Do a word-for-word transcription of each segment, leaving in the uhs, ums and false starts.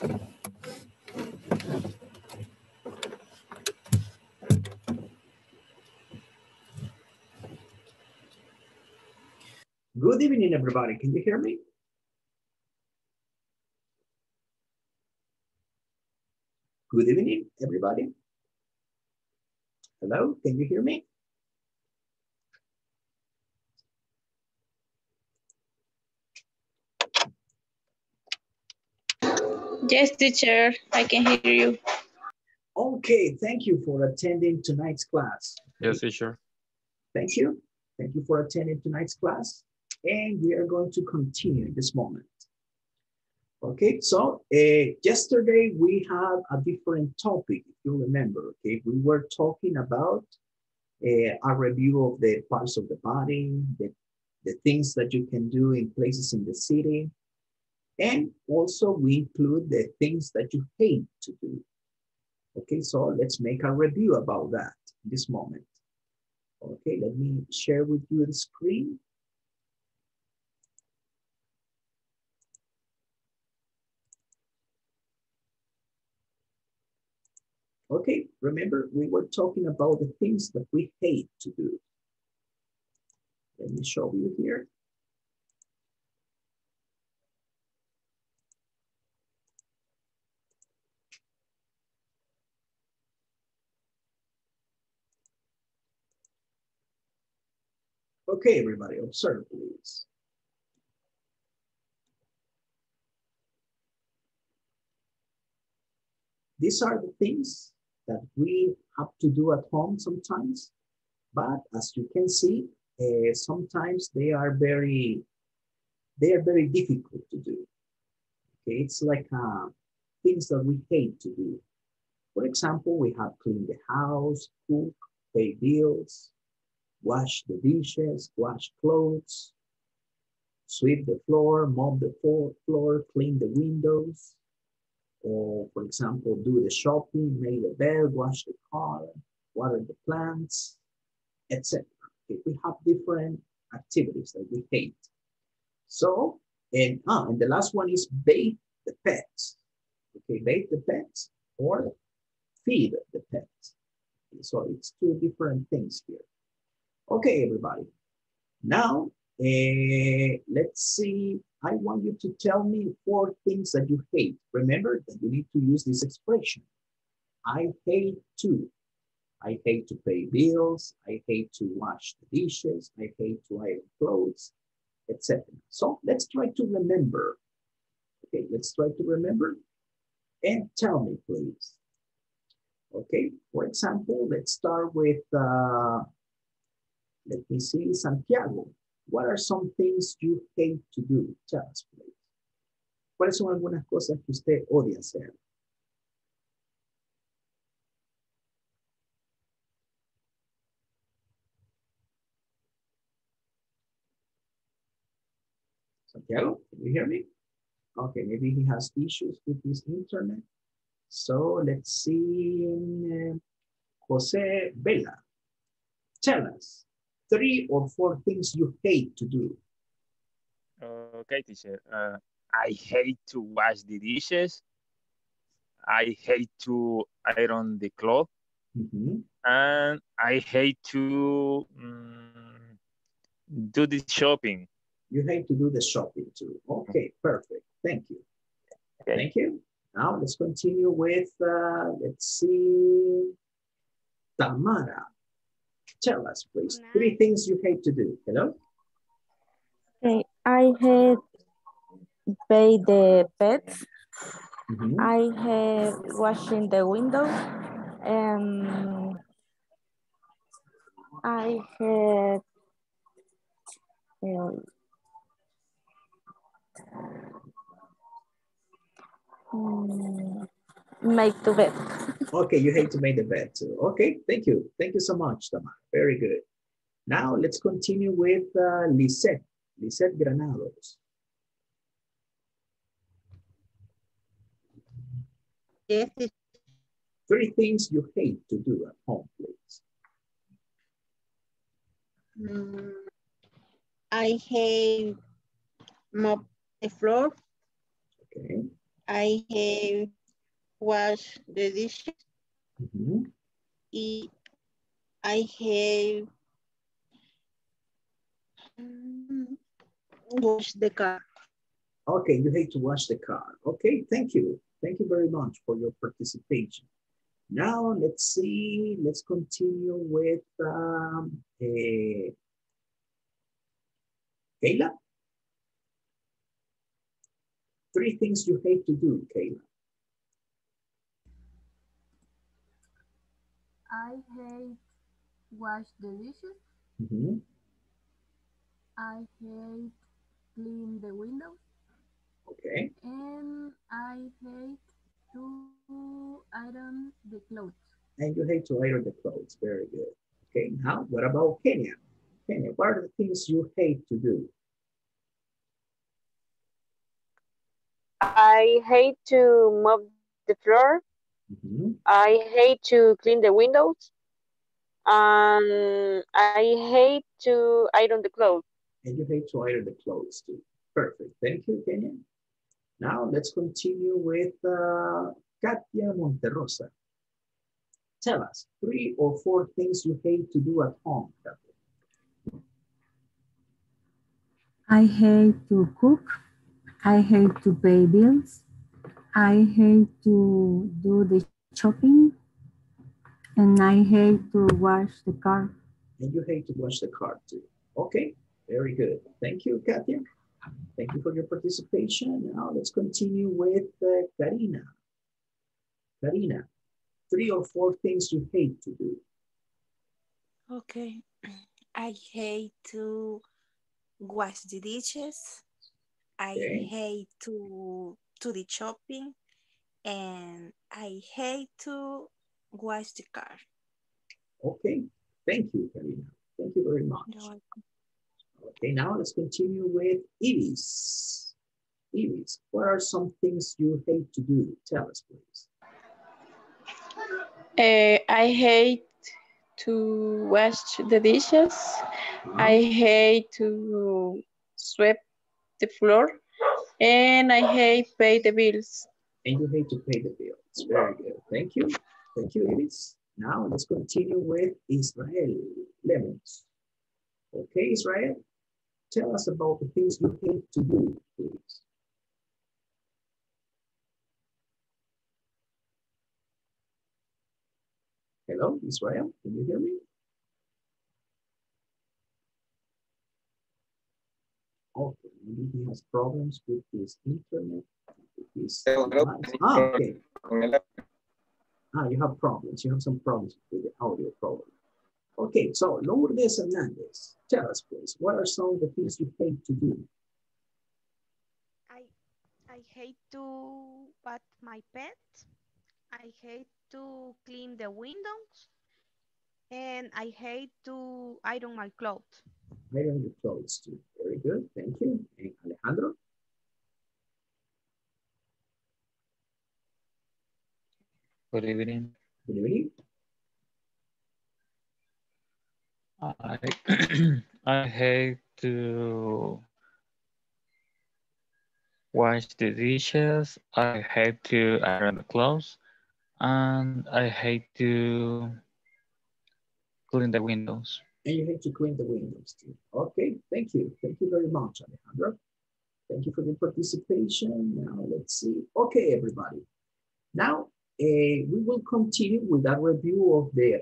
Good evening, everybody. Can you hear me? Good evening, everybody. Hello, can you hear me? Yes, teacher, I can hear you. Okay, thank you for attending tonight's class. Yes, teacher. Thank you. Thank you for attending tonight's class. And we are going to continue in this moment. Okay, so uh, yesterday we had a different topic, if you remember. Okay, we were talking about uh, a review of the parts of the body, the, the things that you can do in places in the city. And also we include the things that you hate to do. Okay, so let's make a review about that in this moment. Okay, let me share with you the screen. Okay, remember we were talking about the things that we hate to do. Let me show you here. Okay, everybody, observe, please. These are the things that we have to do at home sometimes, but as you can see, uh, sometimes they are very, they are very difficult to do. Okay, it's like uh, things that we hate to do. For example, we have clean the house, cook, pay bills, wash the dishes, wash clothes, sweep the floor, mop the floor, clean the windows, or for example, do the shopping, make the bed, wash the car, water the plants, et cetera. Okay, we have different activities that we hate. So, and, ah, and the last one is bathe the pets. Okay, bathe the pets or feed the pets. Okay, so it's two different things here. Okay, everybody. Now, uh, let's see. I want you to tell me four things that you hate. Remember that you need to use this expression. I hate to. I hate to pay bills. I hate to wash the dishes. I hate to iron clothes, et cetera. So let's try to remember. Okay, let's try to remember. And tell me, please. Okay, for example, let's start with, uh, let me see, Santiago. What are some things you hate to do? Tell us, please. ¿Cuáles son algunas cosas que usted odia hacer? Santiago, can you hear me? Okay, maybe he has issues with his internet. So let's see. Jose Vela, tell us three or four things you hate to do. Okay, teacher. Uh, I hate to wash the dishes. I hate to iron the clothes. Mm-hmm. And I hate to um, do the shopping. You hate to do the shopping too. Okay, perfect. Thank you. Okay. Thank you. Now let's continue with, uh, let's see, Tamara. Tell us, please, three things you hate to do. Hello? Okay. I hate bathe the pets. Mm-hmm. I hate washing the windows. Um, I hate... Um, um, make the bed. Okay, you hate to make the bed too. Okay, thank you. Thank you so much, Tamara. Very good. Now let's continue with uh, Lisette. Lisette Granados. Yes. Three things you hate to do at home, please. Mm, I hate mop the floor. Okay. I have washed the dishes. Mm-hmm. I have washed the car. Okay, you have to wash the car. Okay, thank you. Thank you very much for your participation. Now, let's see, let's continue with um, uh, Kayla. Three things you hate to do, Kayla. I hate wash the dishes. Mm-hmm. I hate clean the windows. Okay. And I hate to iron the clothes. And you hate to iron the clothes. Very good. Okay, now what about Kenya? Kenya, what are the things you hate to do? I hate to mop the floor. Mm-hmm. I hate to clean the windows. Um, I hate to iron the clothes. And you hate to iron the clothes too. Perfect. Thank you, Kenya. Now let's continue with uh, Katia Monterrosa. Tell us three or four things you hate to do at home, Katia. I hate to cook. I hate to pay bills. I hate to do the shopping. And I hate to wash the car. And you hate to wash the car too. Okay, very good. Thank you, Katia. Thank you for your participation. Now let's continue with uh, Karina. Karina, three or four things you hate to do. Okay, I hate to wash the dishes. I okay. hate to do the shopping, and I hate to wash the car. Okay, thank you, Karina. Thank you very much. You're welcome. Okay, now let's continue with Iris. Iris, what are some things you hate to do? Tell us, please. Uh, I hate to wash the dishes. Mm-hmm. I hate to sweep the floor. And I hate pay the bills. And you hate to pay the bills. Very good. Thank you. Thank you, Iris. Now let's continue with Israel Lemons. Okay, Israel. Tell us about the things you hate to do, please. Hello, Israel, can you hear me? Okay, maybe he has problems with his internet. With his ah, okay. Ah, you have problems. You have some problems with the audio problem. Okay, so Lourdes Hernandez, tell us please, what are some of the things you hate to do? I I hate to bat my pet. I hate to clean the windows. And I hate to iron my clothes. Iron your clothes too. Very good, thank you. And Alejandro? Good evening. Good evening. I, I hate to wash the dishes, I hate to iron the clothes, and I hate to clean the windows. And you hate to clean the windows too. Okay, thank you. Thank you very much, Alejandro. Thank you for the participation. Now let's see. Okay, everybody. Now uh, we will continue with that review of the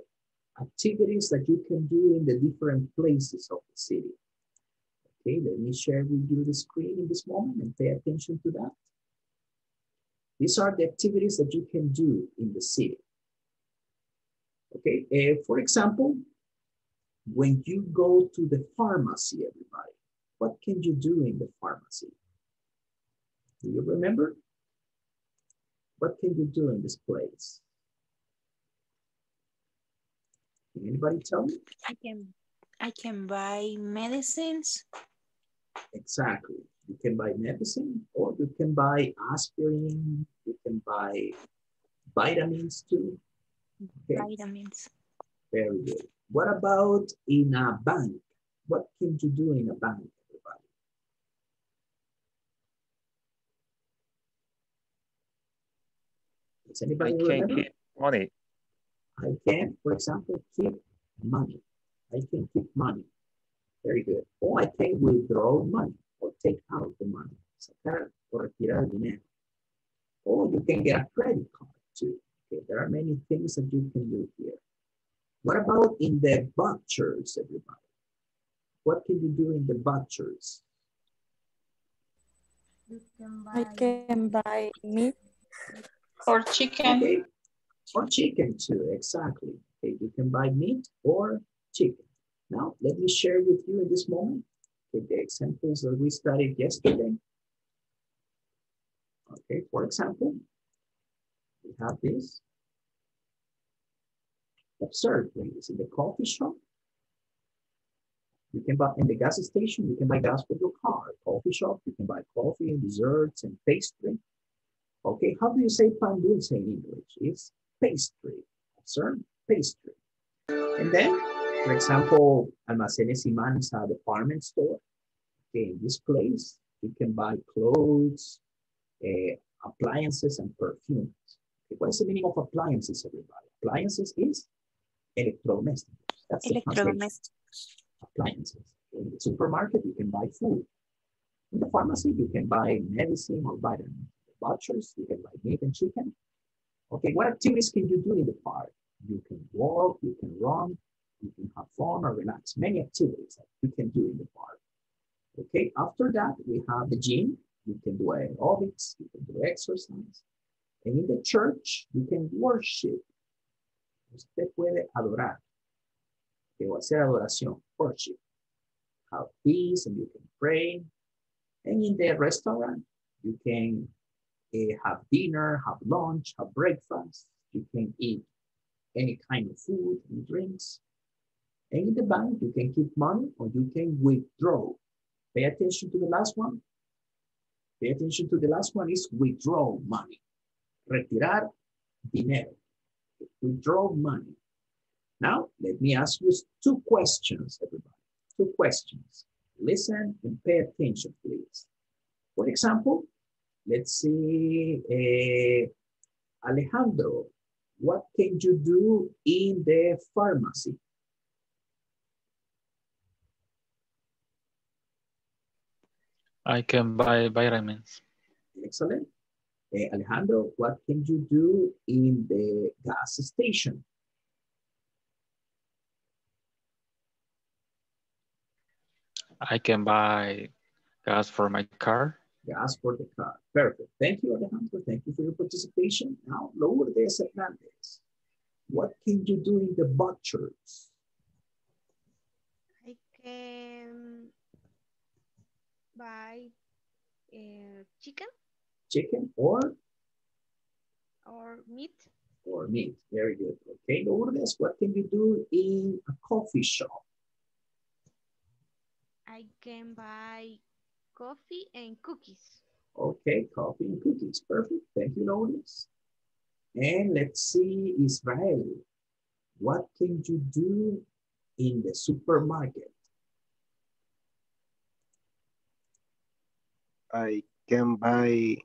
activities that you can do in the different places of the city. Okay, let me share with you the screen in this moment and pay attention to that. These are the activities that you can do in the city. Okay, uh, for example, when you go to the pharmacy, everybody, what can you do in the pharmacy? Do you remember? What can you do in this place? Anybody tell me? I can, I can buy medicines. Exactly. You can buy medicine, or you can buy aspirin. You can buy vitamins too. Okay. Vitamins. Very good. What about in a bank? What can you do in a bank, everybody? Does anybody I can keep money. I can, for example, keep money. I can keep money. Very good. Or I can withdraw money or take out the money. Sacar o retirar dinero. Or you can get a credit card too. Okay, there are many things that you can do here. What about in the butchers, everybody? What can you do in the butchers? You can buy. I can buy meat or chicken. Okay. Or chicken too, exactly. Okay, you can buy meat or chicken. Now, let me share with you in this moment okay, the examples that we studied yesterday. Okay, for example, we have this. Observe, ladies, in the coffee shop, you can buy, in the gas station, you can buy gas for your car. Coffee shop, you can buy coffee and desserts and pastry. Okay, how do you say pan dulce in English? It's pastry, observe, pastry. And then, for example, Almacenes Iman is a department store. Okay, in this place, you can buy clothes, uh, appliances, and perfumes. Okay, what's the meaning of appliances, everybody? Appliances is electrodomésticos. That's the electrodomésticos. Appliances. In the supermarket, you can buy food. In the pharmacy, you can buy medicine or vitamins. The butchers, you can buy meat and chicken. Okay, what activities can you do in the park? You can walk, you can run, you can have fun or relax. Many activities that you can do in the park. Okay, after that, we have the gym. You can do aerobics, you can do exercise. And in the church, you can worship. Usted puede adorar. Okay, o hacer adoración, worship. Have peace and you can pray. And in the restaurant, you can uh, have dinner, have lunch, have breakfast. You can eat any kind of food and drinks. And in the bank, you can keep money or you can withdraw. Pay attention to the last one. Pay attention to the last one is withdraw money. Retirar dinero. Withdraw money. Now, let me ask you two questions, everybody. Two questions. Listen and pay attention, please. For example, let's see, uh, Alejandro, what can you do in the pharmacy? I can buy vitamins. Excellent. Uh, Alejandro, what can you do in the gas station? I can buy gas for my car. Gas for the car. Perfect. Thank you, Alejandro. Thank you for your participation. Now, Lourdes Hernandez, what can you do in the butchers? I can buy uh, chicken. Chicken or? Or meat. Or meat, very good. Okay, Lourdes, what can you do in a coffee shop? I can buy coffee and cookies. Okay, coffee and cookies, perfect. Thank you, Lourdes. And let's see, Israel, what can you do in the supermarket? I can buy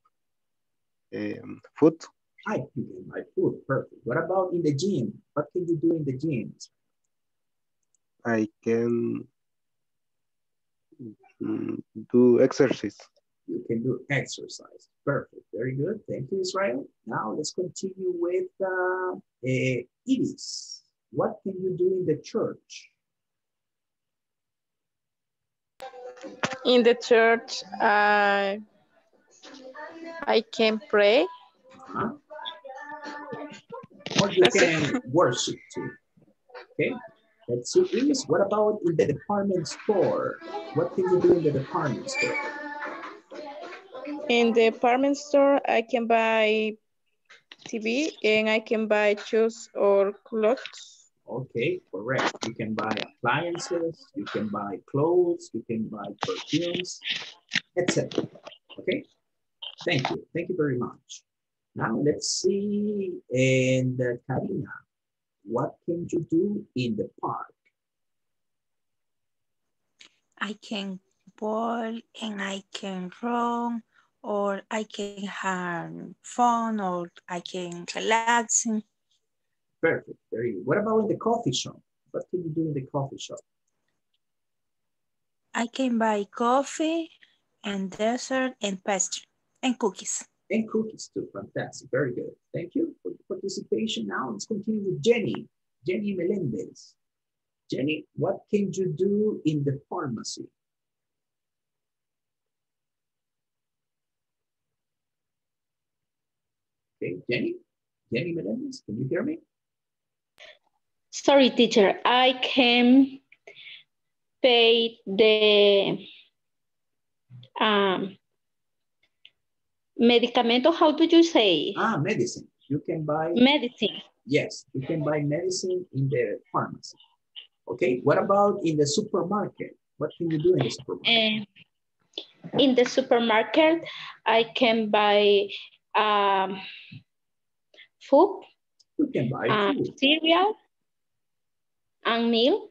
Um, food. I can get my food, perfect. What about in the gym? What can you do in the gym? I can do exercise. You can do exercise, perfect. Very good, thank you, Israel. Now let's continue with uh, uh, Iris. What can you do in the church? In the church, I... Uh... I can pray. Uh-huh. Or you can worship too. Okay. Let's see, Iris. What about in the department store? What can you do in the department store? In the department store, I can buy T V and I can buy shoes or clothes. Okay, correct. You can buy appliances, you can buy clothes, you can buy perfumes, et cetera. Okay. Thank you. Thank you very much. Now let's see, and uh, Karina, what can you do in the park? I can ball and I can run or I can have fun, or I can relax. Perfect. Very good. What about in the coffee shop? What can you do in the coffee shop? I can buy coffee and dessert and pastry and cookies. And cookies too. Fantastic. Very good. Thank you for your participation. Now let's continue with Jenny. Jenny Melendez. Jenny, what can you do in the pharmacy? Okay, Jenny? Jenny Melendez, can you hear me? Sorry, teacher. I can pay the um, medicamento. How do you say? Ah, medicine. You can buy... Medicine. Yes, you can buy medicine in the pharmacy. Okay, what about in the supermarket? What can you do in the supermarket? Uh, in the supermarket, I can buy um, food, you can buy um, food, cereal, and meal.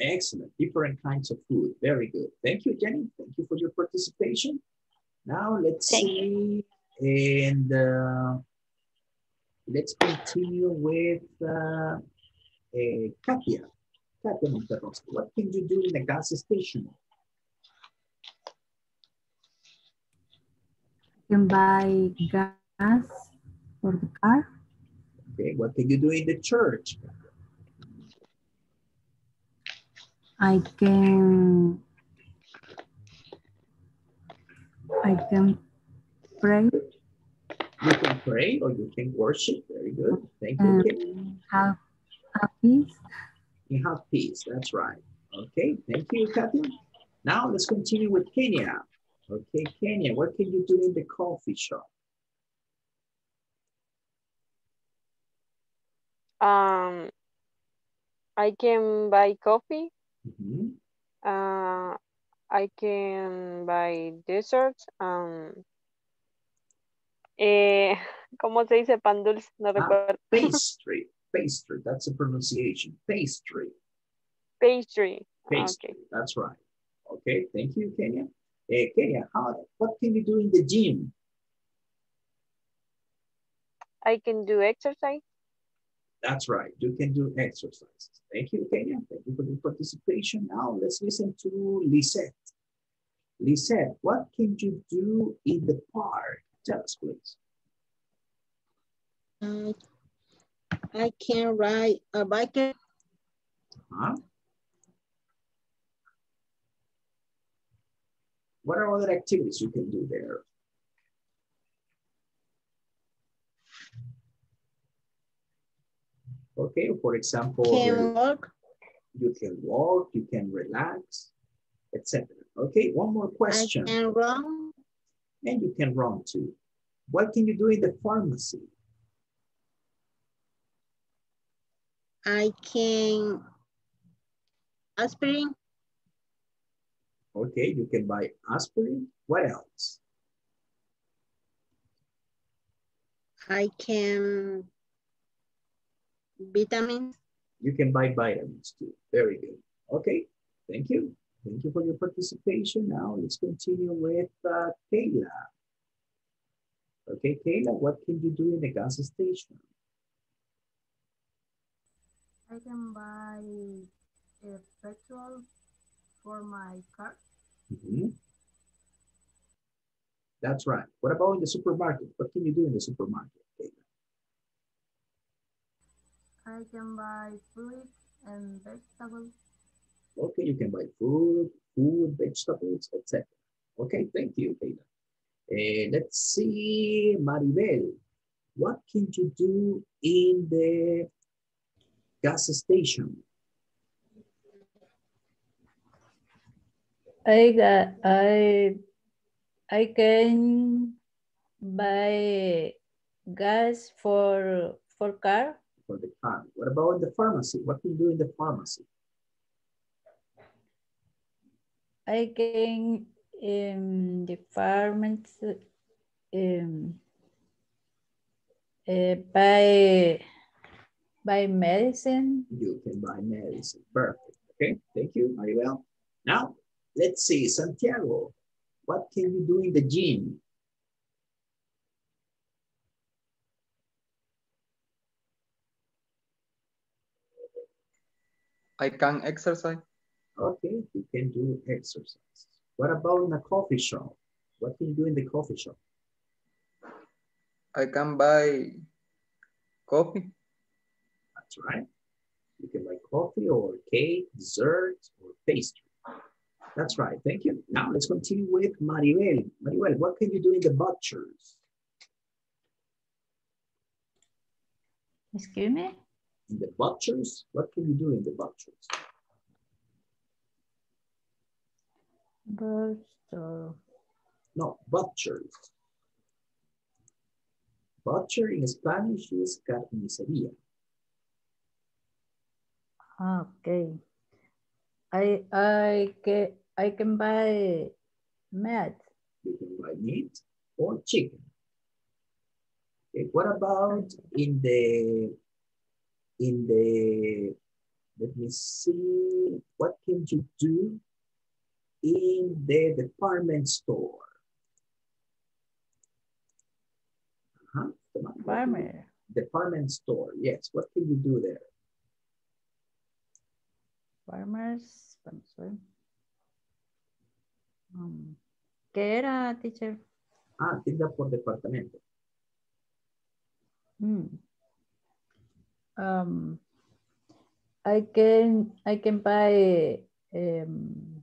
Excellent, different kinds of food. Very good. Thank you, Jenny. Thank you for your participation. Now let's Thank see, you. and uh, let's continue with uh, uh, Katia. Katia Monterrosa, what can you do in the gas station? You can buy gas for the car. Okay, what can you do in the church? I can, I can pray. You can pray or you can worship. Very good. Thank you. Um, have, have peace. You have peace, that's right. Okay, thank you, Katia. Now let's continue with Kenya. Okay, Kenya, what can you do in the coffee shop? Um, I can buy coffee. Mm-hmm. uh, I can buy desserts. Um, eh, ¿Cómo se dice pan dulce? No recuerdo. Ah, pastry. Pastry, that's the pronunciation. Pastry. Pastry. Pastry, okay. That's right. Okay, thank you, Kenya. Hey, Kenya, how, what can you do in the gym? I can do exercise. That's right, you can do exercises. Thank you, Kenya. Thank you for your participation. Now let's listen to Lisette. Lisette, what can you do in the park? Tell us, please. Um, I can ride a bike. Uh-huh. What are other activities you can do there? Okay, for example, can walk. You can walk, you can relax, et cetera. Okay, one more question. I can run. And you can run too. What can you do in the pharmacy? I can aspirin. Okay, you can buy aspirin. What else? I can vitamins. You can buy vitamins too. Very good. Okay, thank you. Thank you for your participation. Now let's continue with uh, Kayla. Okay, Kayla, what can you do in the gas station? I can buy a petrol for my car. Mm-hmm. That's right. What about in the supermarket? What can you do in the supermarket? I can buy food and vegetables. Okay, you can buy food, food, vegetables, et cetera. Okay, thank you, Kayla. Uh, let's see, Maribel. What can you do in the gas station? I got, I I can buy gas for for car. For the car. What about the pharmacy? What can you do in the pharmacy? I can in the pharmacy um, uh, buy. Buy medicine. You can buy medicine. Perfect. Okay. Thank you. Very well. Now, let's see. Santiago, what can you do in the gym? I can exercise. Okay, you can do exercise. What about in a coffee shop? What can you do in the coffee shop? I can buy coffee. That's right. You can buy coffee or cake, dessert, or pastry. That's right, thank you. Now let's continue with Maribel. Maribel, what can you do in the butchers? Excuse me? In the butchers, what can you do in the butchers? Butcher. No, butchers. Butcher in Spanish is carnicería. Okay. I I can I can buy meat. You can buy meat or chicken. Okay, what about in the in the let me see, what can you do in the department store? Uh-huh. Department. Department store, yes. What can you do there? Farmers, I'm sorry. Um, ¿Qué era, teacher? Ah, tienda por departamento. Mm. Um, I can I can buy um,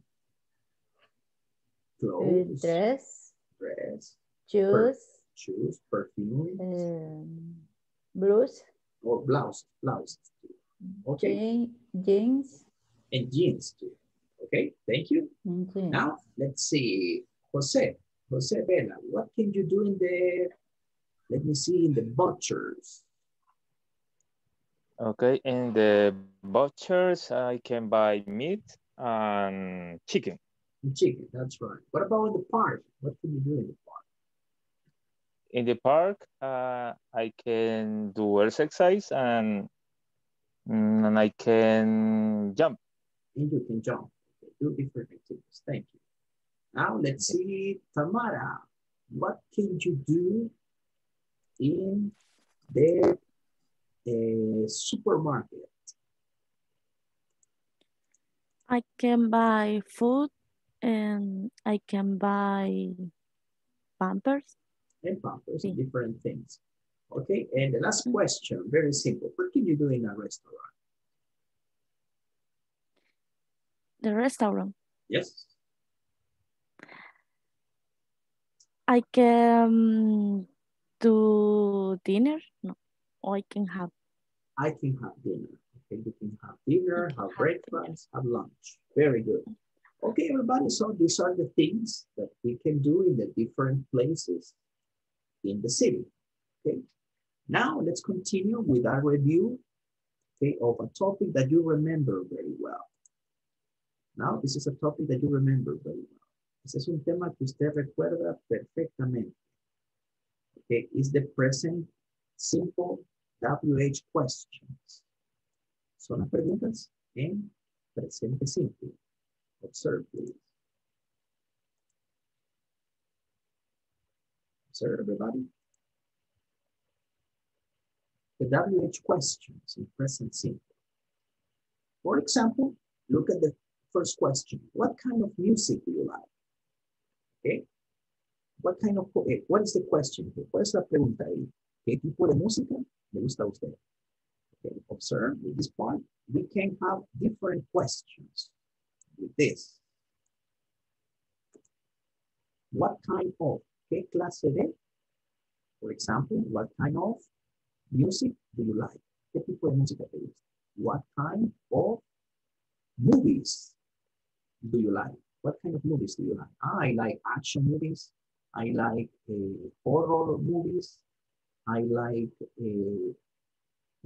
clothes, dress, dress, shoes, shoes, perfume, um, blouse, or blouse, blouse. Okay, jeans. And jeans too. Okay, thank you. Okay. Now let's see, Jose, Jose Vela, what can you do in the, let me see, in the butchers? Okay, in the butchers, I can buy meat and chicken. And chicken, that's right. What about in the park? What can you do in the park? In the park, uh, I can do exercise and, and I can jump. And you can jump. Do different activities. Thank you. Now let's see, Tamara. What can you do in the uh, supermarket? I can buy food and I can buy Pampers. And Pampers, yeah. Different things. Okay, and the last question, very simple. What can you do in a restaurant? The restaurant. Yes. I can do dinner. No, or I can have. I can have dinner. Okay, you can have dinner, can have, have breakfast, dinner. Have lunch. Very good. Okay, everybody. So these are the things that we can do in the different places in the city. Okay. Now let's continue with our review. Okay, of a topic that you remember very well. Now, this is a topic that you remember very well. Este es un tema que usted recuerda perfectamente. Okay, is the present simple W H questions. Son las preguntas en presente simple. Observe, please. Observe, everybody. The W H questions in present simple. For example, look at the first question, what kind of music do you like? Okay. What kind of, what is the question? ¿Cuál es la pregunta ahí? ¿Qué tipo de música le gusta a usted? Okay. Observe, with this part, we can have different questions with this. What kind of, ¿qué clase de? For example, what kind of music do you like? ¿Qué tipo de música te gusta? What kind of movies do you like? What kind of movies do you like? I like action movies. I like uh, horror movies. I like, uh,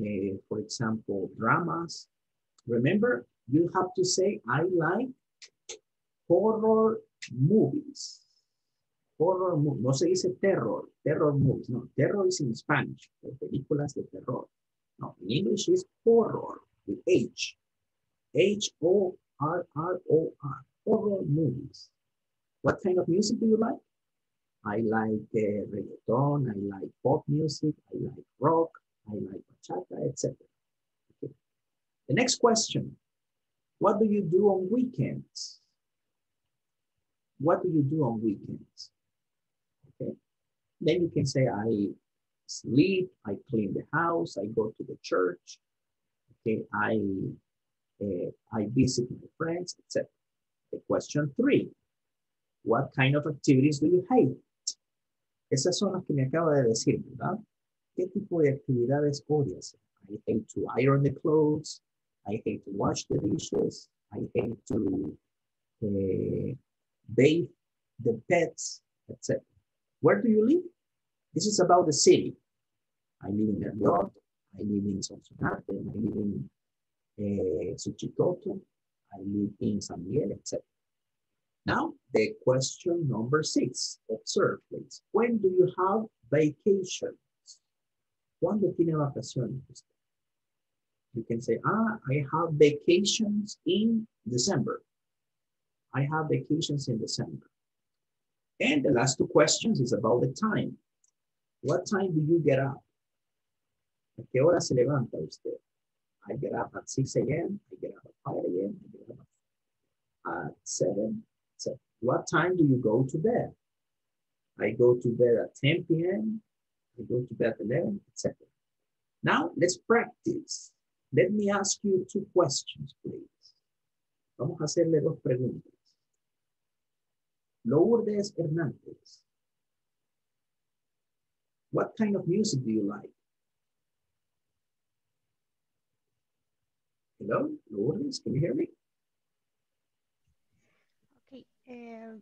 uh, for example, dramas. Remember, you have to say, I like horror movies. Horror movies. No se dice terror. Terror movies. No, terror is in Spanish. Películas de terror. No, in English is horror with H. H O R R O R, horror movies. What kind of music do you like? I like uh, reggaeton, I like pop music, I like rock, I like bachata, et cetera. Okay. The next question, What do you do on weekends? What do you do on weekends? Okay. Then you can say, I sleep, I clean the house, I go to the church, okay, I, uh, I visit my friends, et cetera. The question three, what kind of activities do you hate? Esas son las que me acabo de decir, ¿verdad? ¿Qué tipo de actividades odias? I hate to iron the clothes, I hate to wash the dishes, I hate to uh, bathe the pets, et cetera. Where do you live? This is about the city. I live in Eriot, I live in Sonsonate, I live in uh, Suchitoto, I live in San Miguel, et cetera. Now, the question number six. Observe, please. When do you have vacations? ¿Cuándo tiene vacaciones? You can say, ah, I have vacations in December. I have vacations in December. And the last two questions is about the time. What time do you get up? ¿A qué hora se levanta usted? I get up at six A M, I get up at five A M, I get up at seven. So what time do you go to bed? I go to bed at ten P M, I go to bed at eleven, et cetera. Now let's practice. Let me ask you two questions, please. Vamos a hacerle dos preguntas. Lourdes Hernandez. What kind of music do you like? Hello, Lourdes, can you hear me? Okay. Uh,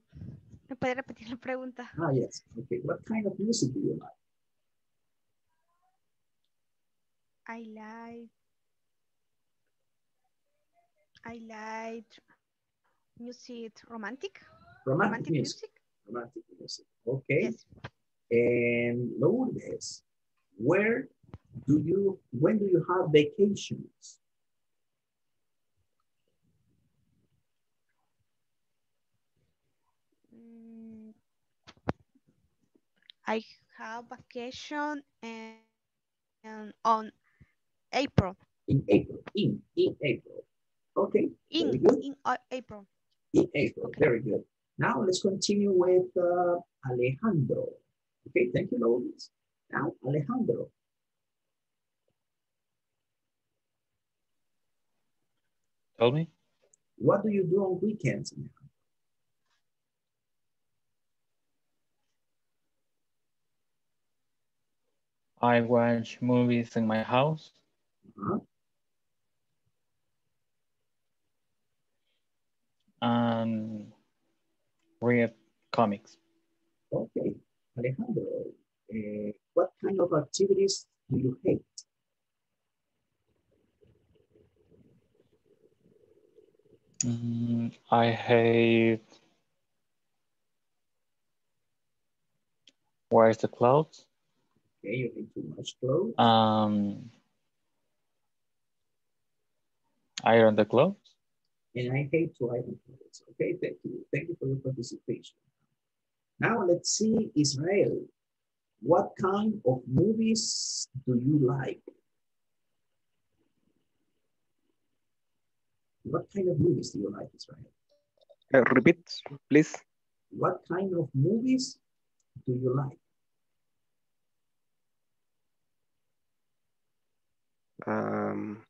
¿Me puede repetir la pregunta? Ah, yes. Okay. What kind of music do you like? I like... I like music romantic. Romantic, romantic music. music. Romantic music. Okay. Yes. And Lourdes, where do you, when do you have vacations? Mm, I have vacation and, and on April. In April, in, in April. Okay. In, in uh, April. In April, okay. Very good. Now let's continue with uh, Alejandro. Okay, thank you, Lourdes. Now, Alejandro. Tell me. What do you do on weekends now? I watch movies in my house. Uh-huh. Um, read comics. Okay. Alejandro, uh, what kind of activities do you hate? Mm, I hate where's the clothes? Okay, you hate too much clothes. Um, iron the clothes. And I hate to iron clothes. Okay, thank you. Thank you for your participation. Now let's see, Israel, what kind of movies do you like? What kind of movies do you like, Israel? Uh, repeat, please. What kind of movies do you like? Um,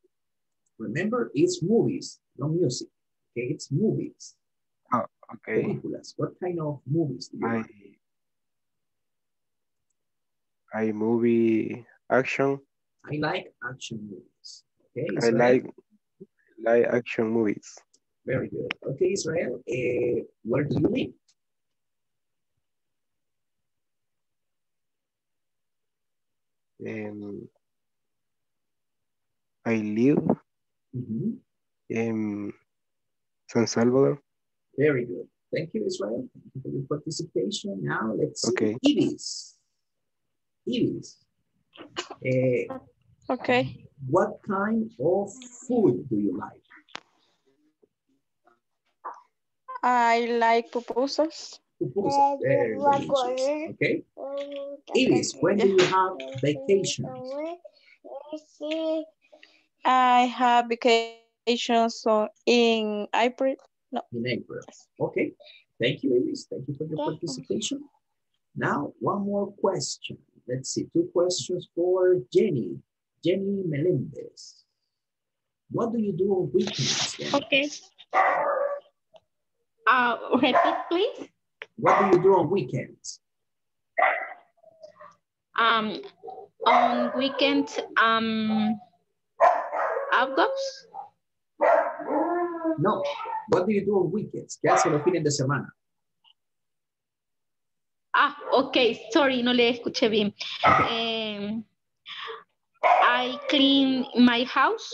Remember, it's movies, not music. Okay, it's movies. Oh, okay. Películas. What kind of movies do you I, like? I movie action. I like action movies. Okay. Israel. I like like action movies. Very good. Okay, Israel. Uh, where do you live? Um, I live mm-hmm. in San Salvador. Very good. Thank you, Israel. Thank you for your participation. Now let's see. Okay. Iris. Iris. Uh, okay. What kind of food do you like? I like pupusas. Pupusas. Very delicious. Okay. Iris, when do you have vacations? I have vacations So in April. No. In April. Okay. Thank you, Iris. Thank you for your participation. Now, one more question. Let's see, two questions for Jenny. Jenny Melendez. What do you do on weekends, Jenny? Okay. Uh, repeat, please. What do you do on weekends? Um, on weekends, um, outdoors? No. What do you do on weekends? ¿Qué hacen los fines de semana? Ah, okay. Sorry, no le escuché bien. Um, I clean my house.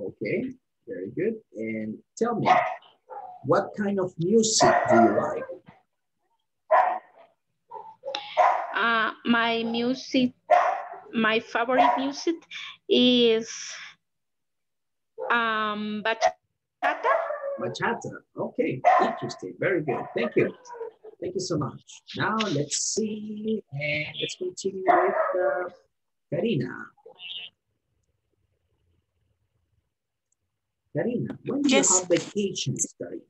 Okay, very good. And tell me, what kind of music do you like? Uh, my music, my favorite music is um, bachata. Bachata, okay, interesting, very good, thank you. Thank you so much. Now let's see, and let's continue with uh, Karina. Karina, when do yes. you have vacations, Karina?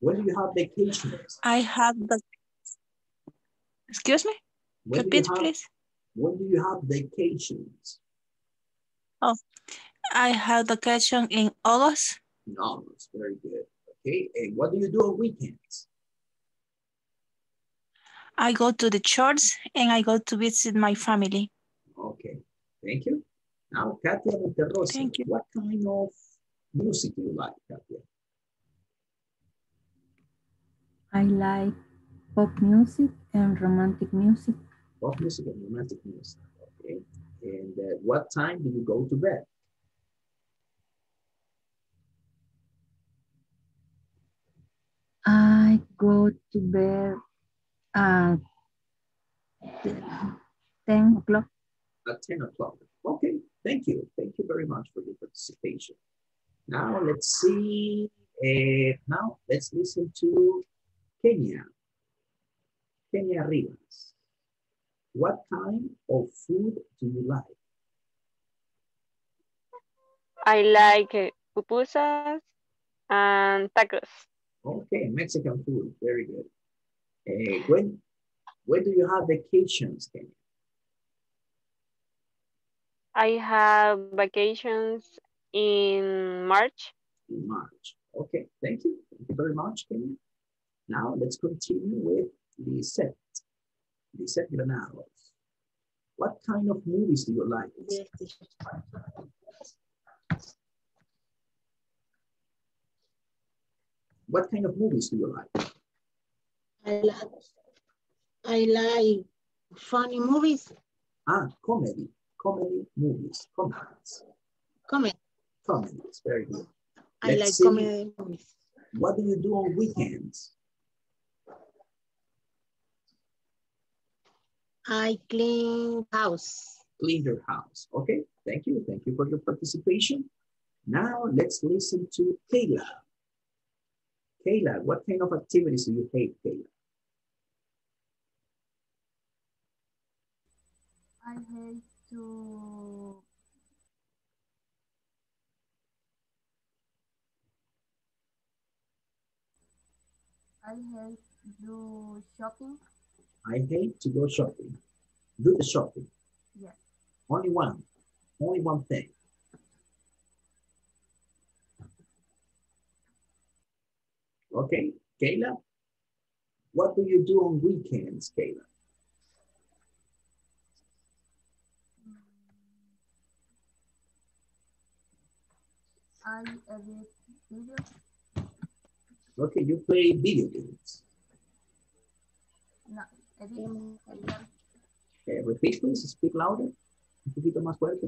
When do you have vacations? I have the... Excuse me? When Repeat, have, please. When do you have vacations? Oh, I have vacation in August. In August, very good. Okay, and what do you do on weekends? I go to the church and I go to visit my family. Okay, thank you. Now, Katia Monterrosa, Thank you. What kind of music do you like, Katia? I like pop music and romantic music. Pop music and romantic music, okay. And uh, what time do you go to bed? I go to bed at ten o'clock. At ten o'clock. Okay, thank you. Thank you very much for your participation. Now let's see, uh, now let's listen to Kenya. Kenya Rivas. What kind of food do you like? I like pupusas and tacos. Okay, Mexican food, very good. Uh, when, when do you have vacations, Kenya? I have vacations in March. In March. Okay, thank you. Thank you very much, Kenya. Now let's continue with Lisette. Lisette Granados. What kind of movies do you like? What kind of movies do you like? I like, I like funny movies. Ah, comedy. Comedy movies. Comedies. Comedy. Comedies. Very good. I Let's like see. comedy movies. What do you do on weekends? I clean house. Clean your house. Okay. Thank you. Thank you for your participation. Now let's listen to Kayla. Kayla, what kind of activities do you hate, Kayla? I hate to... I hate to do shopping. I hate to go shopping. Do the shopping. Yes. Only one. Only one thing. Okay, Kayla, what do you do on weekends, Kayla? I edit videos. Okay, you play video games. No, edit. Okay, repeat please, speak louder. Un poquito más fuerte.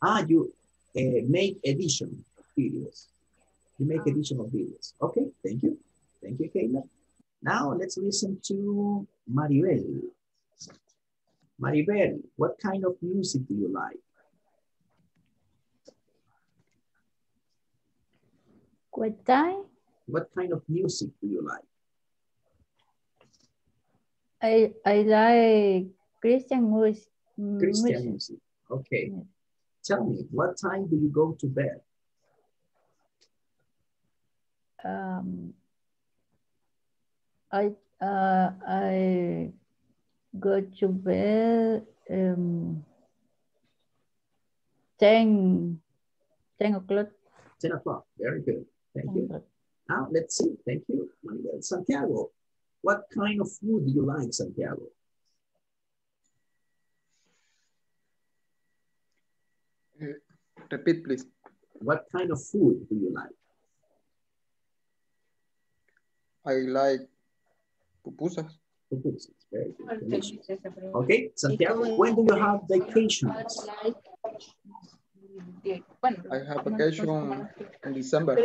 Ah, you uh, make edition videos. You make additional videos. Okay, thank you. Thank you, Kayla. Now let's listen to Maribel. Maribel, what kind of music do you like? What time? What kind of music do you like? I, I like Christian music. Christian music, okay. Tell me, what time do you go to bed? Um, I uh, I go to bed um, ten ten o'clock. Ten o'clock. Very good. Thank you. Now let's see. Thank you, Maribel. Santiago, what kind of food do you like, Santiago? Uh, repeat, please. What kind of food do you like? I like pupusas. Pupusas, very good. Okay, Santiago, when do you have vacations? I have vacation in December.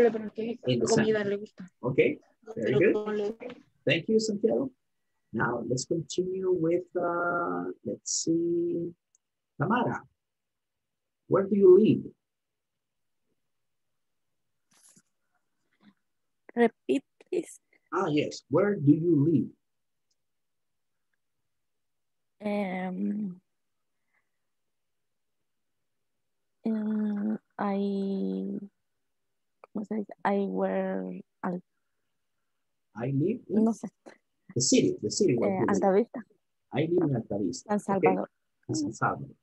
In December. Okay, very good. Thank you, Santiago. Now let's continue with, uh, let's see, Tamara. Where do you live? Repeat, please. Ah, yes. Where do you live? Um, um I, I where I, I live in no sé. the city, the city. Uh, Alta Vista. I live in Alta Vista. San Salvador. Okay. San Salvador.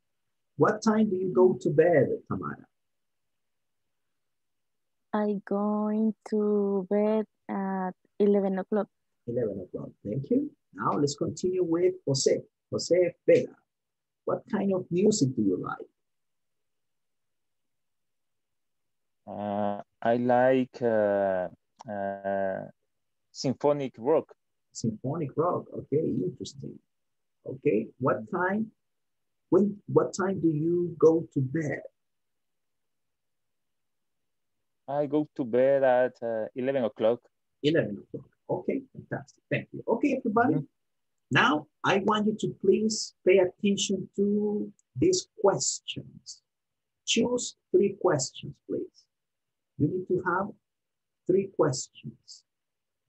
What time do you go to bed, Tamara? I going to bed at eleven o'clock. Eleven o'clock. Thank you. Now let's continue with Jose. Jose Vela. What kind of music do you like? Uh, I like uh, uh, symphonic rock. Symphonic rock. Okay, interesting. Okay, what time? When? What time do you go to bed? I go to bed at uh, eleven o'clock. Eleven o'clock. Okay, fantastic. Thank you. Okay, everybody. Mm-hmm. Now I want you to please pay attention to these questions. Choose three questions, please. You need to have three questions.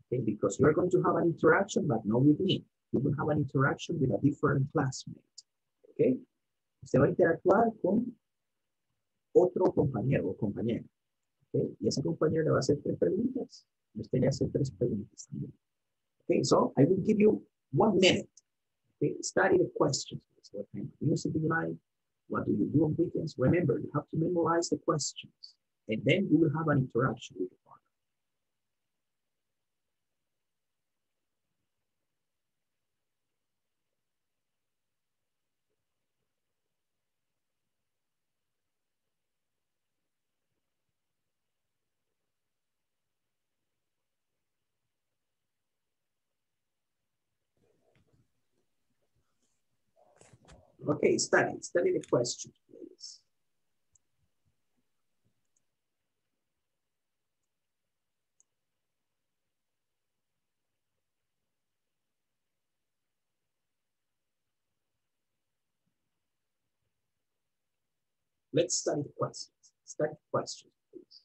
Okay, because you're going to have an interaction, but not with me. You will have an interaction with a different classmate. Okay? Usted va a interactuar con otro compañero o compañera. Okay? Y ese compañero le va a hacer tres preguntas. Y usted le hace tres preguntas también. Okay, so I will give you one minute. Okay? Study the questions. What kind of music do you like? What do you do on weekends? Remember, you have to memorize the questions. And then you will have an interaction with the partner. Okay, study, study the question, please. Let's study the questions. Study the questions, please.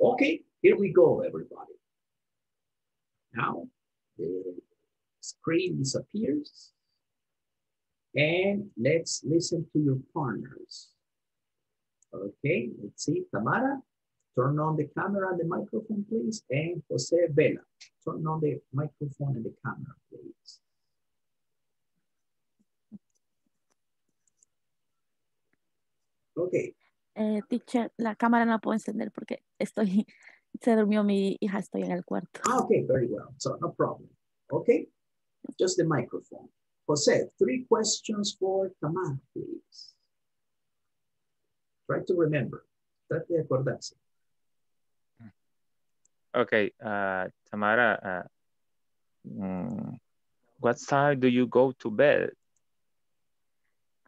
Okay, here we go, everybody. Now the screen disappears. And let's listen to your partners. Okay, let's see. Tamara, turn on the camera and the microphone, please. And Jose Vela, turn on the microphone and the camera, please. Okay. Eh, teacher, la cámara no la puedo encender porque estoy, se durmió mi hija, estoy en el cuarto. Ah, okay, very well. So, no problem. Okay, just the microphone. Jose, three questions for Tamara, please. Try to remember. Trate de acordarse. Okay, uh, Tamara, uh, mm, what time do you go to bed?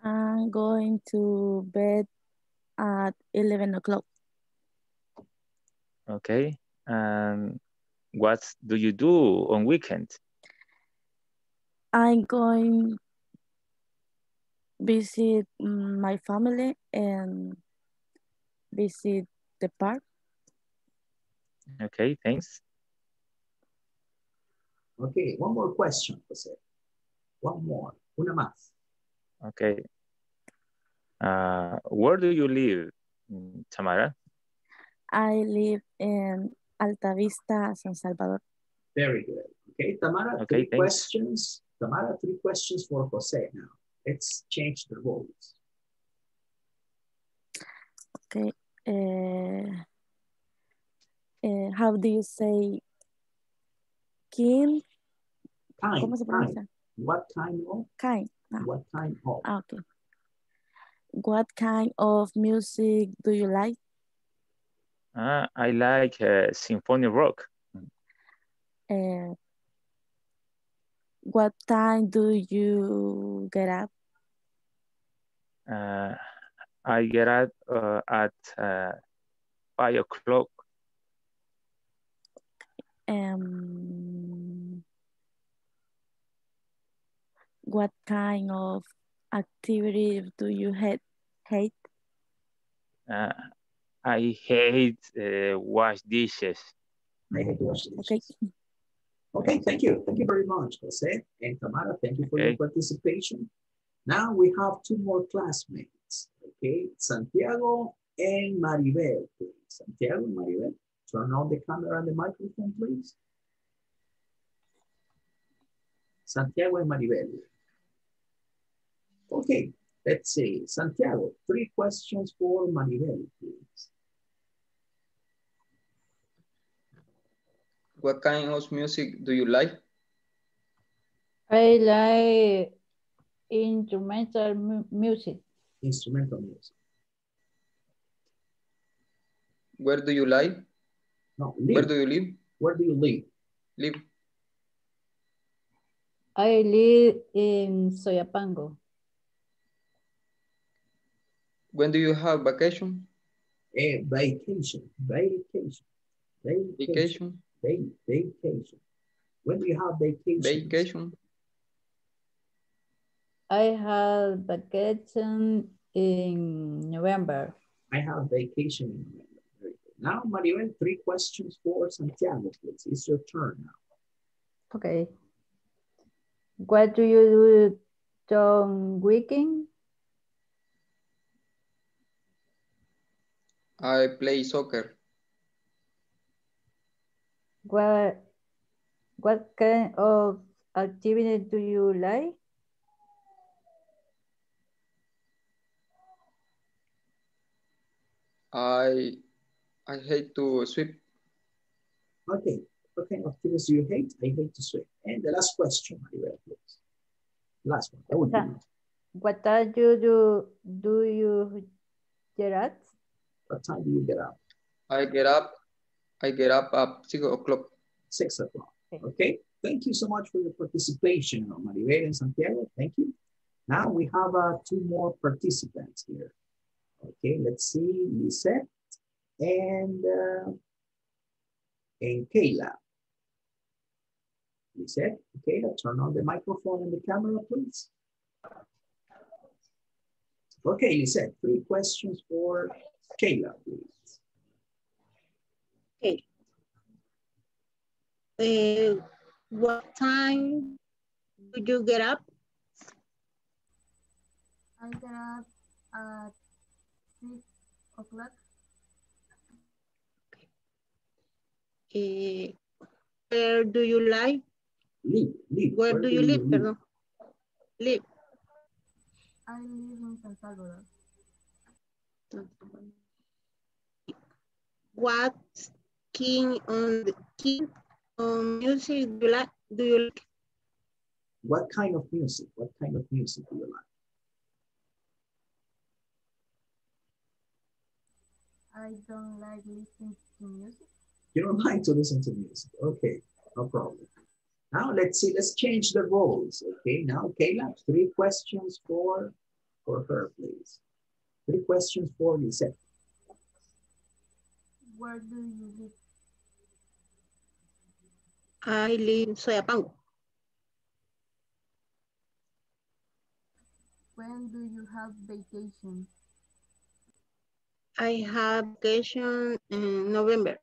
I'm going to bed at eleven o'clock. Okay, and um, what do you do on weekend? I'm going visit my family and visit the park. Okay, thanks. Okay, one more question, Jose. One more, una más. Okay. Uh, where do you live, Tamara? I live in Alta Vista, San Salvador. Very good. Okay, Tamara, okay, three thanks. questions. Tamara, three questions for Jose now. Let's change the roles. Okay. Uh, uh, how do you say kind? Kind. ¿Cómo se pronuncia? What kind of? Kind. Ah. What kind of? Ah, okay. What kind of music do you like? Uh, I like uh, symphonic rock. Uh, what time do you get up? Uh, I get up uh, at uh, five o'clock. Um, what kind of activity do you hate? hate? Uh, I hate uh, wash dishes. I hate wash dishes. Okay. Okay, thank you. Thank you very much, Jose and Tamara. Thank you for okay. your participation. Now we have two more classmates. Okay, Santiago and Maribel, please. Santiago and Maribel, turn on the camera and the microphone, please. Santiago and Maribel. Okay, let's see. Santiago, three questions for Maribel, please. What kind of music do you like? I like instrumental mu music. Instrumental music. Where do you live? No, live. Where do you live? Where do you live? Live. I live in Soyapango. When do you have vacation? Eh, vacation. Vacation. Vacation. Vacation. Vacation. When do you have vacation? Vacation. I have vacation in November. I have vacation in November. Very good. Now, Maribel, three questions for Santiago, please. It's your turn now. Okay. What do you do on weekend? I play soccer. What, what kind of activity do you like? I I hate to sweep. Okay, what kind of activities do you hate? I hate to sweep. And the last question, Maribel, please. Last one. That would be it. What time do you do, do you get up? What time do you get up? I get up. I get up at six o'clock. Six o'clock. Okay. Thank you so much for your participation, Maribel and Santiago. Thank you. Now we have uh, two more participants here. Okay. Let's see, Lisette and uh, and Kayla. Lisette, Kayla, turn on the microphone and the camera, please. Okay, Lisette. Three questions for Kayla, please. Okay. Uh, what time do you get up? I get up at six o'clock. Okay. Uh, where do you lie? Live, live. Where, where do you, do you live? live? Pardon. Live. I live in San Salvador. What? King on the king on music do you like? Do you like? What kind of music? What kind of music do you like? I don't like listening to music. You don't like to listen to music? Okay, no problem. Now let's see. Let's change the roles. Okay, now Kayla, three questions for for her, please. Three questions for Lisette. Where do you live? I live in Soyapango. When do you have vacation? I have vacation in November.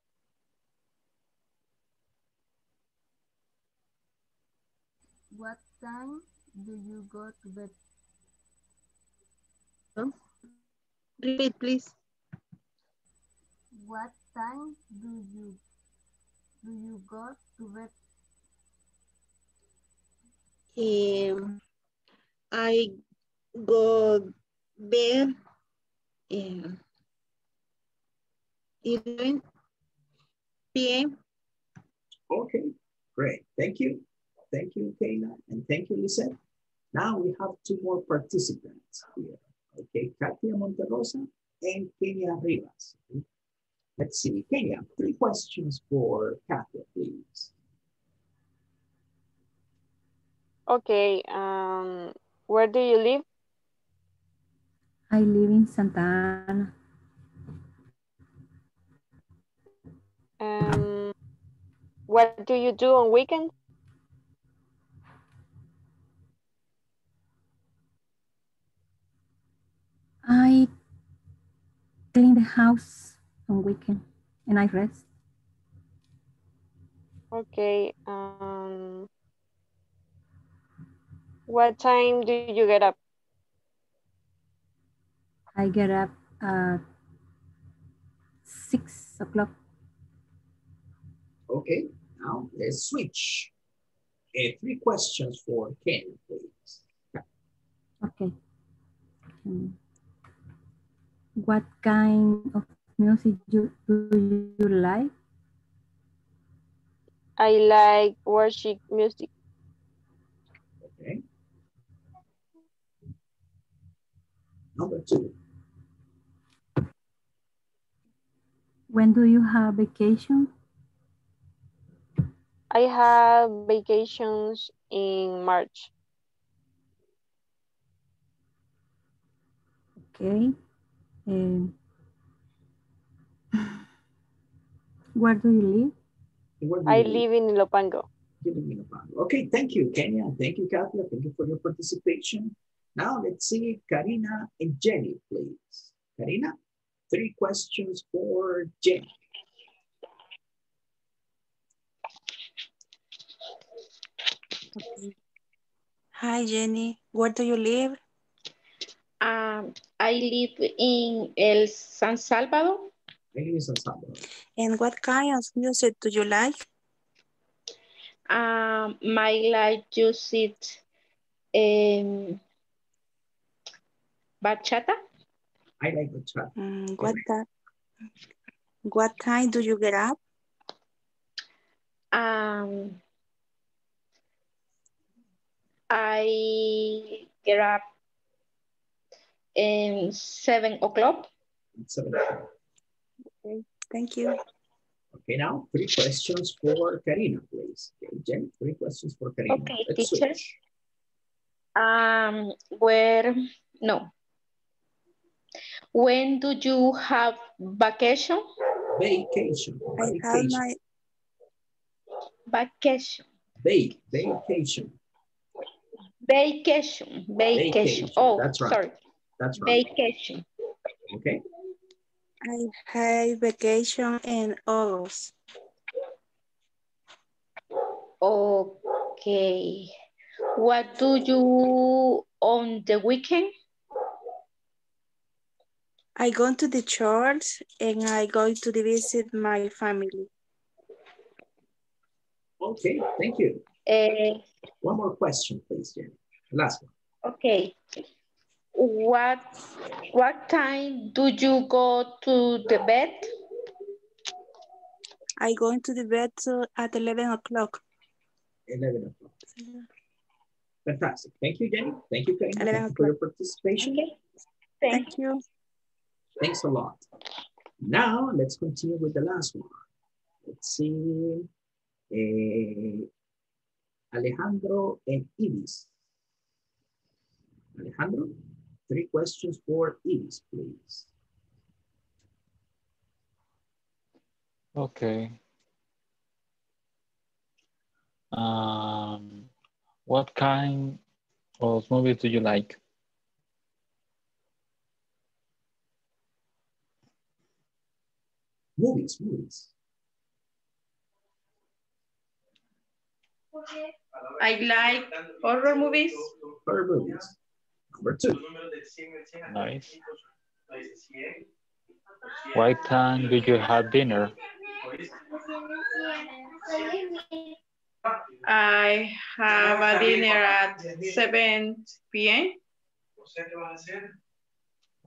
What time do you go to bed? Huh? Repeat, please. What time do you do you go to bed? Um, I go bed um, eleven p m Okay, great. Thank you. Thank you, Kayla, and thank you, Lisette. Now we have two more participants here. Okay, Katia Monterrosa and Kenya Rivas. Let's see, Kenya, three questions for Katia, please. Okay, um, where do you live? I live in Santa Ana. Um, what do you do on weekends? I clean the house on weekend and I rest. Okay. Um, what time do you get up? I get up at six o'clock. Okay, now let's switch. Okay, three questions for Ken, please. Okay. Um, what kind of music do you, you like? I like worship music. Okay. Number two. When do you have vacation? I have vacations in March. Okay. Um, where do you live? Do I you live, live in Ilopango. Okay, thank you, Kenya. Thank you, Katia. Thank you for your participation. Now let's see Karina and Jenny, please. Karina, three questions for Jenny. Okay. Hi, Jenny. Where do you live? Um, I live in El San Salvador. I live in San Salvador. And what kind of music do you like? Um, my like music, um, bachata. I like bachata. Um, what time? What time do you get up? Um, I get up. Um, seven o'clock. Okay, thank you. Okay, now three questions for Karina, please. Okay, Jen, three questions for Karina. Okay, let's teacher. Switch. Um, where, no. When do you have vacation? Vacation. I vacation. Have my... Vacation. Vac vacation. Vacation. Vacation. Vacation. Oh, that's right. Sorry. That's right. Vacation. Okay. I have vacation in August. Okay. What do you on the weekend? I go to the church and I go to visit my family. Okay, thank you. Uh, one more question, please, Jenny. Last one. Okay. What what time do you go to the bed? I go into the bed at eleven o'clock. Eleven o'clock. Fantastic. Thank you, Jenny. Thank you, Karen. Thank you for your participation. Okay. Thank, Thank you. Thanks a lot. Now let's continue with the last one. Let's see, uh, Alejandro and Iris. Alejandro. Three questions for Iris, please. Okay. Um, what kind of movies do you like? Movies, movies. Okay. I like horror movies. Horror movies. Number two. Nice. Why can't you have dinner? I have a dinner at seven p m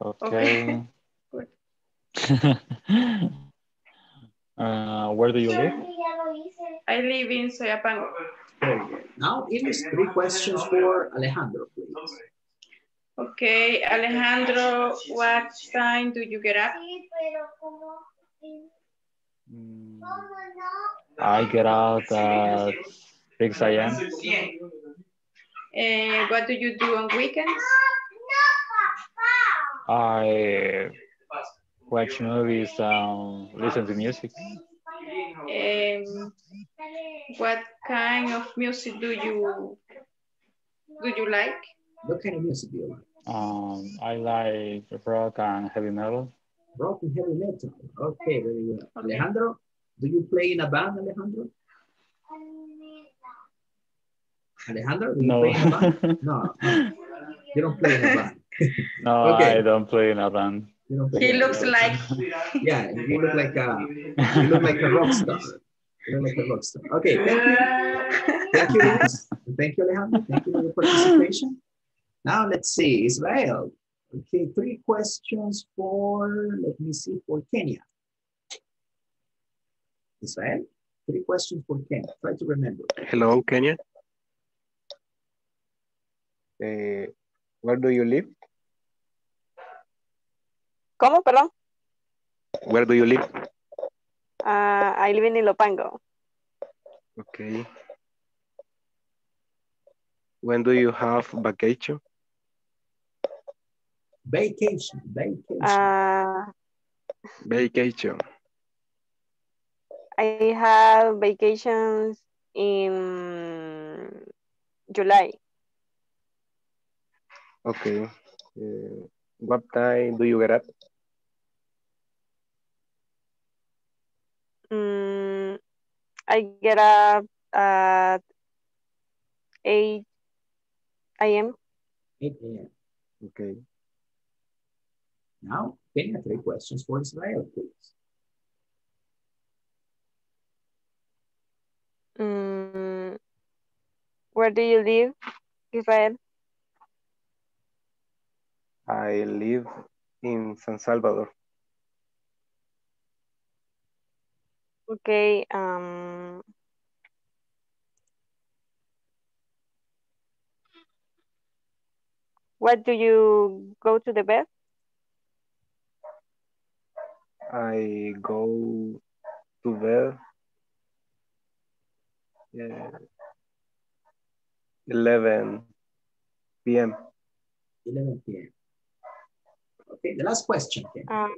Okay. Okay. uh, where do you live? I live in Soyapango. Okay. Now it is three questions for Alejandro, please. Okay, Alejandro, what time do you get up? Mm, I get out at six a m Uh, what do you do on weekends? I watch movies and listen to music. Um, what kind of music do you do you like? What kind of music do you like? Um, I like rock and heavy metal. Rock and heavy metal. Okay, very well. Okay. Alejandro, do you play in a band, Alejandro? Alejandro, do you no. play in a band? No. You don't play in a band. No, okay. I don't play in a band. He looks like... Yeah, you look like a, you look like a rock star. You look like a rock star. Okay, thank you. Thank you, Liz. Thank you, Alejandro. Thank you for your participation. Now let's see, Israel. Okay, three questions for, let me see, for Kenya. Israel, three questions for Kenya. Try to remember. Hello, Kenya. Uh, where do you live? ¿Cómo, perdón? Where do you live? Uh, I live in Ilopango. Okay. When do you have vacation? Vacation, vacation. Uh, vacation. I have vacations in July. Okay. Uh, what time do you get up? Mm, I get up at eight a m eight a m Okay. Now, Kenya, three questions for Israel, please. Mm, where do you live, Israel? I live in San Salvador. Okay. Um, what do you go to the bed? I go to bed yeah, eleven p m eleven p m Okay, the last question. Um,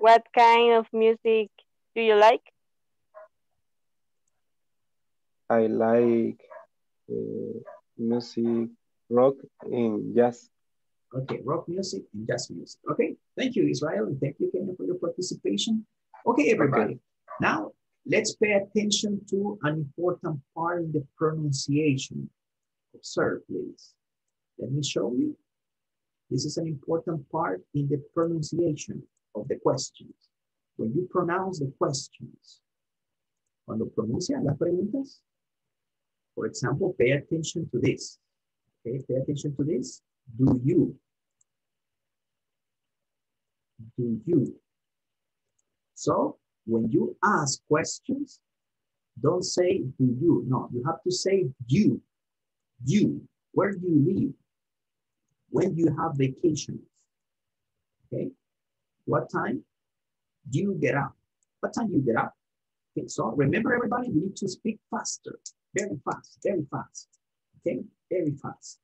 what kind of music do you like? I like uh, music, rock and jazz. Okay, rock music and jazz music. Okay, thank you, Israel, and thank you, Kenya, for your participation. Okay, everybody. Okay. Now, let's pay attention to an important part in the pronunciation. Observe, please. Let me show you. This is an important part in the pronunciation of the questions. When you pronounce the questions, cuando pronuncian las preguntas, for example, pay attention to this. Okay, pay attention to this. Do you? Do you? So when you ask questions, don't say do you. No, you have to say you. You. Where do you live? When do you have vacations? Okay. What time do you get up? What time do you get up? Okay, so remember everybody, you need to speak faster. Very fast, very fast. Okay, very fast.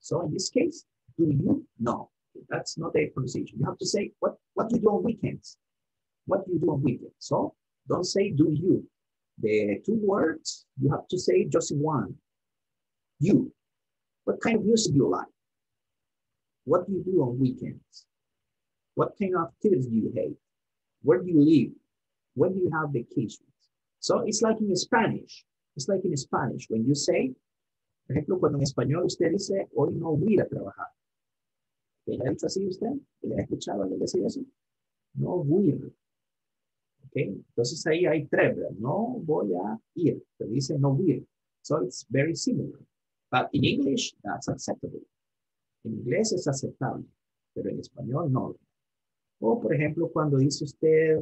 So in this case, do you? No, that's not a pronunciation. You have to say, what, what do you do on weekends? What do you do on weekends? So don't say, do you? The two words, you have to say just one. You. What kind of music do you like? What do you do on weekends? What kind of activities do you hate? Where do you live? When do you have vacations? So it's like in Spanish. It's like in Spanish. When you say, por ejemplo, cuando en español usted dice, hoy no voy a trabajar. ¿Que ya hizo así usted? ¿Que le ha escuchado a decir eso? No will. Okay. Entonces ahí hay tres, ¿verdad? No voy a ir. Pero dice no will. So it's very similar. But in English, that's acceptable. En inglés es aceptable, pero en español no. O por ejemplo, cuando dice usted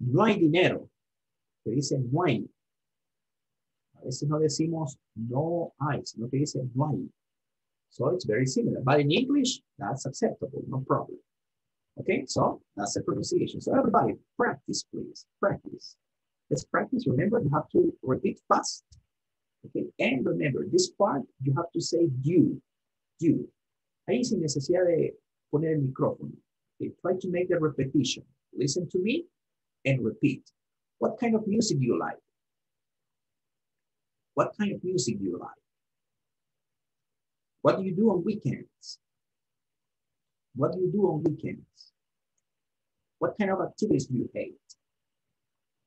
no hay dinero, que dice no hay. A veces no decimos no hay, sino que dice no hay. So it's very similar. But in English, that's acceptable, no problem. Okay, so that's the pronunciation. So everybody, practice, please. Practice. Let's practice. Remember, you have to repeat fast. Okay, and remember, this part, you have to say you. You. Ahí sin necesidad de poner el micrófono. Okay, try to make a repetition. Listen to me and repeat. What kind of music do you like? What kind of music do you like? What do you do on weekends? What do you do on weekends? What kind of activities do you hate?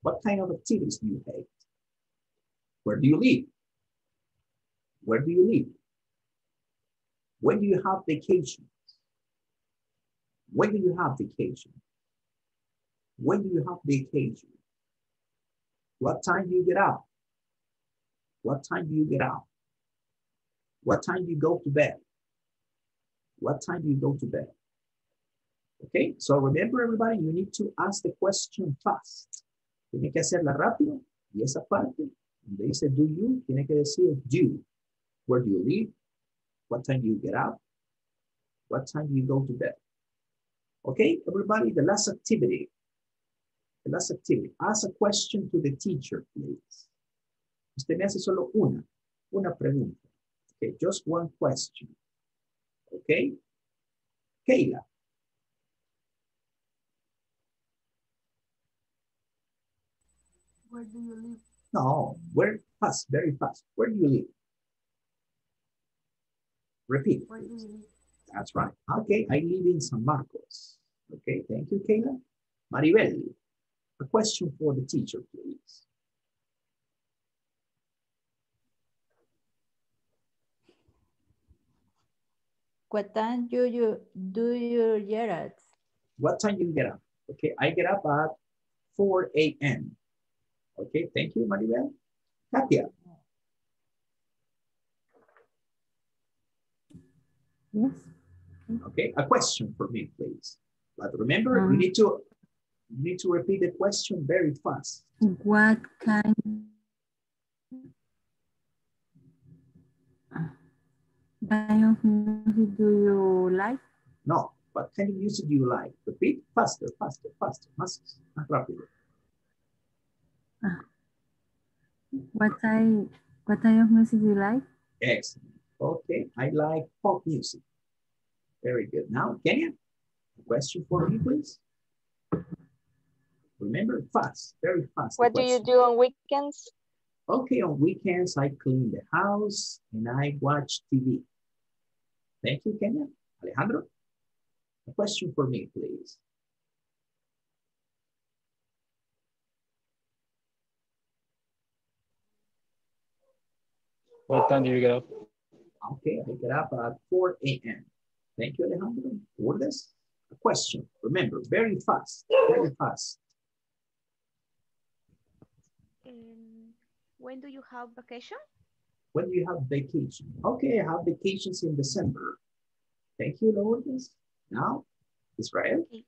What kind of activities do you hate? Where do you live? Where do you live? When do you have vacations? When do you have vacation? When do you have vacation? What time do you get up? What time do you get up? What time do you go to bed? What time do you go to bed? Okay, so remember everybody, you need to ask the question fast. Tiene que hacerla rápido. Y esa parte, donde dice do you, tiene que decir do. Where do you live? What time do you get up? What time do you go to bed? Okay, everybody, the last activity. The last activity. Ask a question to the teacher, please. Usted me hace solo una, una pregunta. Okay, just one question. Okay, Kayla. Where do you live? No, where, fast, very fast. Where do you live? Repeat. Where do you live? That's right. Okay, I live in San Marcos. Okay, thank you, Kayla. Maribel, a question for the teacher, please. What time do you do you get up? What time do you get up? Okay, I get up at four A M Okay, thank you, Maribel. Katia. Yes. Okay, a question for me, please. But remember, um, you need to you need to repeat the question very fast. What kind? What kind of music do you like? No, what kind of music do you like? Repeat faster, faster, faster, más, más rápido. Ah. What kind what kind of music do you like? Excellent. Okay, I like pop music. Very good. Now, Kenya, a question for me, please. Remember, fast, very fast. What do you do on weekends? Okay, on weekends, I clean the house and I watch T V. Thank you, Kenya. Alejandro, a question for me, please. What time do you get up? Okay, I get up at four A M Thank you, Alejandro. Lourdes, a question. Remember, very fast, very fast. Um, when do you have vacation? When do you have vacation? Okay, I have vacations in December. Thank you, Lourdes. Now, Israel. Okay.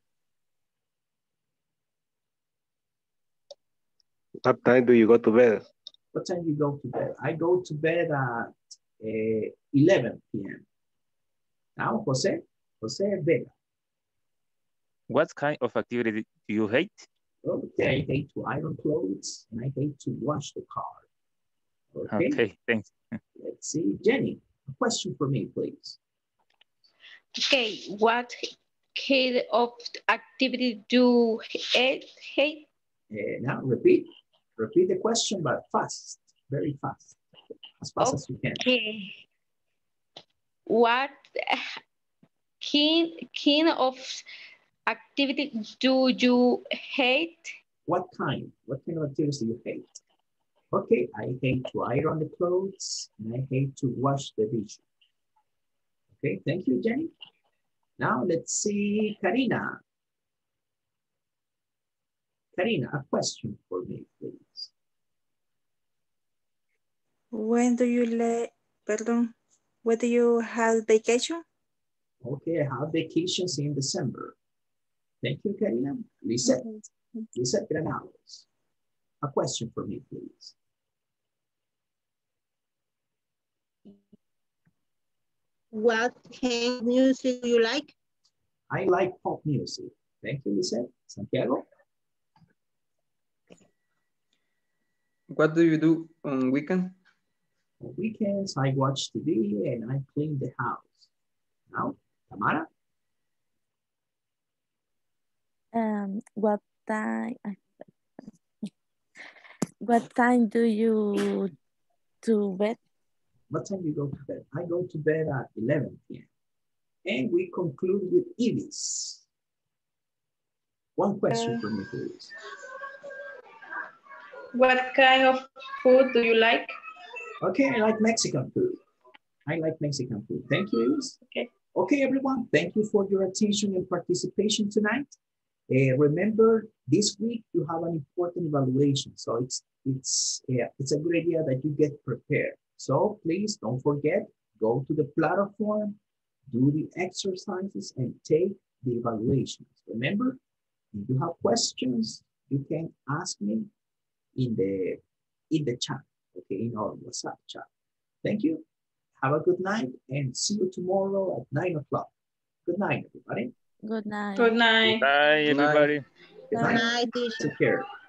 What time do you go to bed? What time do you go to bed? I go to bed at uh, eleven P M Now, Jose, Jose Vela. What kind of activity do you hate? Okay, I hate to iron clothes and I hate to wash the car. Okay, okay, thanks. Let's see, Jenny, a question for me, please. Okay, what kind of activity do you hate? Uh, now, repeat. Repeat the question, but fast, very fast, as fast okay. as you can. Okay. What kind, kind of activity do you hate? What kind? What kind of activities do you hate? Okay, I hate to iron the clothes and I hate to wash the dishes. Okay, thank you, Jenny. Now let's see Karina. Karina, a question for me, please. When do you let, pardon, when do you have vacation? Okay, I have vacations in December. Thank you, Karina. Lisette, okay. Lisette Granados, a question for me, please. What kind of music do you like? I like pop music. Thank you, Lisette. Santiago? What do you do on weekend? On weekends, I watch T V and I clean the house. Now, Tamara? Um, what time? What time do you to bed? What time do you go to bed? I go to bed at eleven p m And we conclude with Iris. One question uh, for me, please. What kind of food do you like? Okay, I like Mexican food. I like Mexican food. Thank you, Iris. Okay. Okay, everyone. Thank you for your attention and participation tonight. Uh, remember, this week you have an important evaluation, so it's it's yeah, it's a good idea that you get prepared. So please don't forget, go to the platform, do the exercises, and take the evaluations. Remember, if you have questions, you can ask me in the in the chat, okay, in our WhatsApp chat. Thank you. Have a good night, and see you tomorrow at nine o'clock. Good night, everybody. Good night. Good night. Good night, everybody. Good night. Good night. Take care.